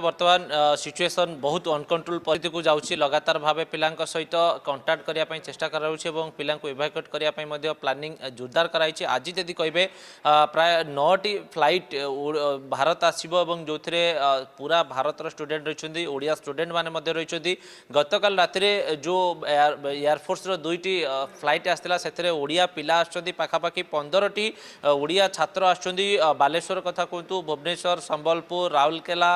बर्तमान सिचुएसन बहुत अनकंट्रोल परिस्थिति को जाऊँगी लगातार भावे पिलांक सहित कंटाक्ट करने चेष्टा करें पिला इभाकुएट करने प्लानिंग जोरदार कराई आज जदि कहे प्राय 9टी फ्लाइट भारत आसो जो पूरा भारतर स्टूडेंट रही ओडिया स्टूडेंट मैंने रही गतकाल रातिर जो एयरफोर्स दुईटी फ्लाइट आसला से ओडिया पिला आखापाखि 15टी ओडिया छात्र आ बालेश्वर कथा कहतु भुवनेश्वर संबलपुर राउरकेला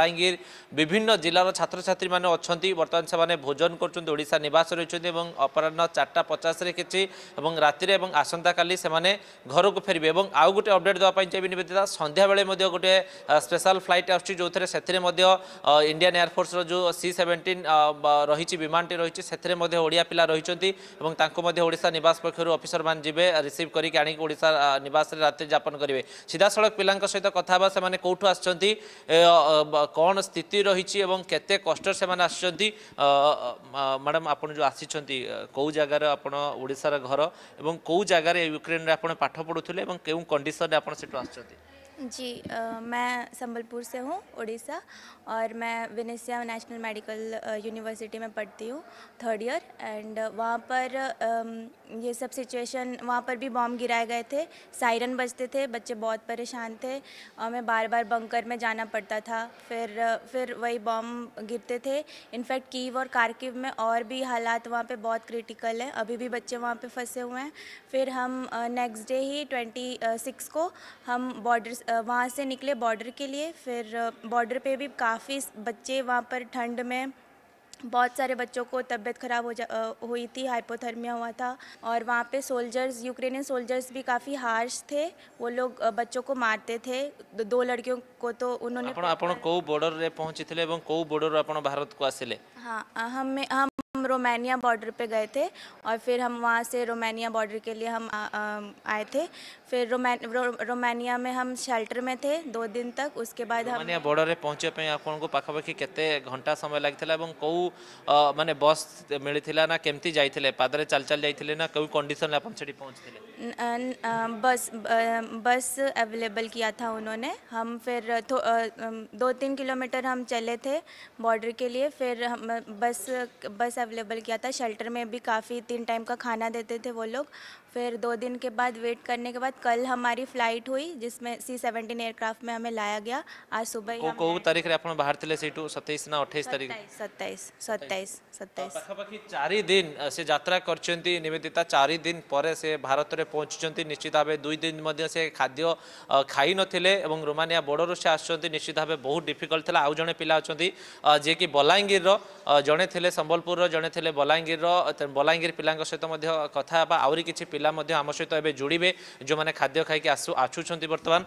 बलांगीर विभिन्न जिलार छात्र छात्री मैंने अच्छा बर्तमान से भोजन करा नवास रही अपराह 4:50 किसी रातिर और आसंता काली से घर को फेरबे और आउ गोटे अपडेट देवाई चाहिए निवेदिता संध्या बेले गोटे स्पेशल फ्लाइट आस इंडियन एयरफोर्स जो C-17 रही विमानी रही से ओडिया पिला रही नवास पक्षर अफिसर मान जी रिसीव करके आड़िशा नवास रात्रि जापन करेंगे सीधा सड़क पिला सहित कथा से कौटू आस कौन स्थिति रही केते कष्ट से आसचंती मैडम आपन जो आसी कौ जगार आपन ओडिसा घर एवं कौ जगार यूक्रेन रे आपन पाठ पढ़ुथिले एवं केउ कंडीशन आपन सेटो आसचंती जी। मैं संबलपुर से हूँ ओडिशा और मैं विनिस्या नेशनल मेडिकल यूनिवर्सिटी में पढ़ती हूँ 3rd ईयर एंड वहाँ पर ये सब सिचुएशन वहाँ पर भी बॉम्ब गिराए गए थे, सायरन बजते थे, बच्चे बहुत परेशान थे, हमें बार बार बंकर में जाना पड़ता था, फिर वही बॉम्ब गिरते थे। इनफैक्ट कीव और खार्किव में और भी हालात वहाँ पर बहुत क्रिटिकल है, अभी भी बच्चे वहाँ पर फंसे हुए हैं। फिर हम नेक्स्ट डे ही 26 को हम बॉर्डर्स वहाँ से निकले बॉर्डर के लिए। फिर बॉर्डर पे भी काफ़ी बच्चे वहाँ पर ठंड में बहुत सारे बच्चों को तबीयत ख़राब हुई थी, हाइपोथर्मिया हुआ था। और वहाँ पे सोल्जर्स यूक्रेनियन सोल्जर्स भी काफ़ी हार्श थे, वो लोग बच्चों को मारते थे। दो लड़कियों को तो उन्होंने आपन को बॉर्डर रे पहुँची थे एवं को बॉर्डर आपन भारत को आसिले। हाँ, हम रोमानिया बॉर्डर पे गए थे और फिर हम वहाँ से रोमानिया बॉर्डर के लिए हम आए थे। फिर रोमानिया में हम शेल्टर में थे 2 दिन तक। उसके बाद रोमानिया बॉर्डर पे पहुँचे पे आपन को पाखापाखि केते घंटा समय लगितला एवं को माने बस मिलितला ना केमती जाइतिले पादरे चल जाइतिले ना कोई कंडीशन आपन सेठी पहुँचतिले? बस अवेलेबल किया था उन्होंने। हम फिर 2-3 किलोमीटर हम चले थे बॉर्डर के लिए, फिर हम बस अवेलेबल किया था। शेल्टर में भी काफ़ी 3 टाइम का खाना देते थे वो लोग। फिर 2 दिन के बाद वेट करने के बाद कल हमारी फ्लाइट हुई जिसमें C-17 एयरक्राफ्ट में हमें लाया गया। आज सुबह को तारीख रे आपण बाहर थले सेटू 27 ना 28 तारीख 27 पाखापाखि 4 दिन से यात्रा करचंती निवेदिता। 4 दिन पर से भारत रे पहुंचचंती। निश्चित भाव 2 दिन मध्ये से खाद्य खाई नथिले एवं रोमानिया बॉर्डर से आछंती। निश्चित भाव बहुत डिफिकल्ट थला। आउ जने पिला अछंती जे कि बलांगीर रो जने थले, संबलपुर रो जने थले, बलांगीर पिलांक सहित मध्ये कथा बा आउरी किछि पिला मध्ये आम सहित एबे जोड़ीबे जो माने खाद्य खाई के आछुचंती। वर्तमान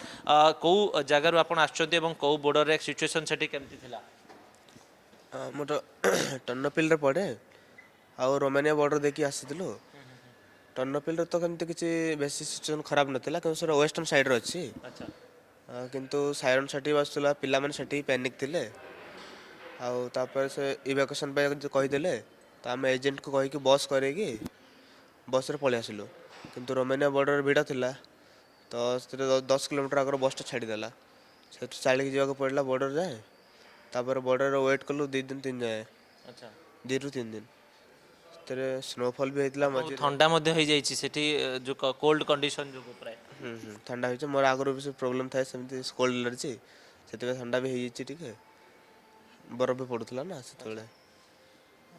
को जगार आपण आछचंती एवं को बॉर्डर रे सिचुएशन सेठी केमती थिला? मोट टर्नोपिल रे पड़े आ रोमानिया बॉर्डर देखि आसीतिलो। टर्नोपिल रे तो केमती किछि बेसी सिचुएशन खराब नथिला क्यों सर वेस्टर्न साइड रे अछि। अच्छा, किंतु सायरन सेठी बसला पिला माने सेठी पैनिक थिले आउ तापर से इवैक्यूएशन पे कहीदेले तो आम एजेंट को कहीकि बस करके बस रे पलि आसिलु। किंतु रोमानिया बॉर्डर भिड़ थिला तो 10 किलोमीटर आगर बस छाड़देला से चलिक जावाक पड़ला बॉर्डर जाए। तापर बॉर्डर वेट कलु 2-3 दिन जाए। अच्छा, 2-3 दिन तेरे स्नोफॉल भी होइतला मजे ठंडा मध्ये होई जाईची सेठी जो कोल्ड कंडीशन जो प्राय ठंडा होई छै। मोर आगर भी से प्रॉब्लम थाए सेमति कोल्ड एलर्जी सेते ठंडा भी होई छै। ठीक है, बरफ भी पड़ुला ना से तोले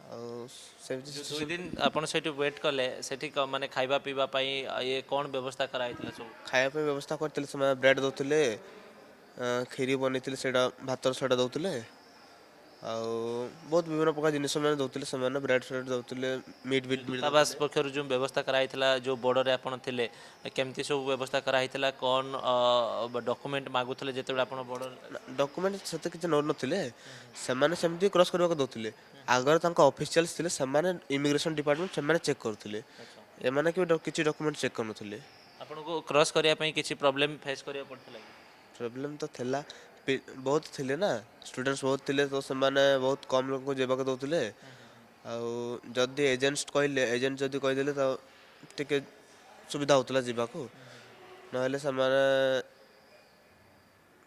और से 2 दिन अपन सेठी वेट करले सेठी माने खाइबा पीबा पई ये कोन व्यवस्था कराइतले? सब खाइबा पे व्यवस्था करतले समय ब्रेड दोतले, खीरी बनितले, सेडा भातर सेडा दोतले और बहुत विभिन्न प्रकार जिनिस माने दोतले। समय ब्रेड सेड दोतले, मीट बीट ताबास पखर जो व्यवस्था कराइतला जो बॉर्डर रे अपन थिले केमती सब व्यवस्था कराइतला? कोन डॉक्यूमेंट मागुथले जेतेबे अपन बॉर्डर? डॉक्यूमेंट सेते किछ न नथिले, समान सेमती क्रॉस करबा को दोतले। आगर तांका ऑफिशियल्स थिले समान इमिग्रेशन डिपार्टमेंट समान चेक करथले, ए माने कि किछ डॉक्यूमेंट चेक करनथले। अपन को क्रॉस करिया पई किछ प्रॉब्लम फेस करिया पड़थला? प्रॉब्लम तो थेला, बहुत थिले ना स्टूडेंट्स बहुत थिले तो समाने बहुत कम लोग को जेबा को दोतले। और जदी एजेंट्स कहले एजेंट जदी कह देले तो टिके सुविधा होतला जेबा को, नहले समाने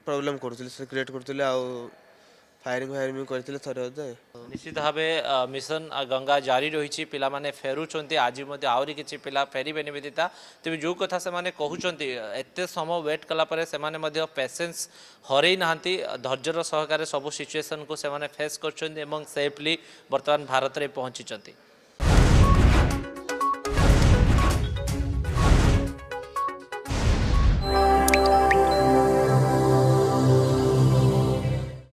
प्रॉब्लम करथले, क्रिएट करथले। और फायरिंग फायरिंग करते थर अधे निश्चित भाव मिशन गंगा जारी रही पाने फेरुंट आज आहरी किसी पिला फेरबे निवेदिता तेज जो कथा से कहते एत समय व्वेट कलापर से पेसेंस हर ना धैर्यर सहकार सब सिचुएसन को फेस कर सेफली बर्तमान भारत में पहुंची।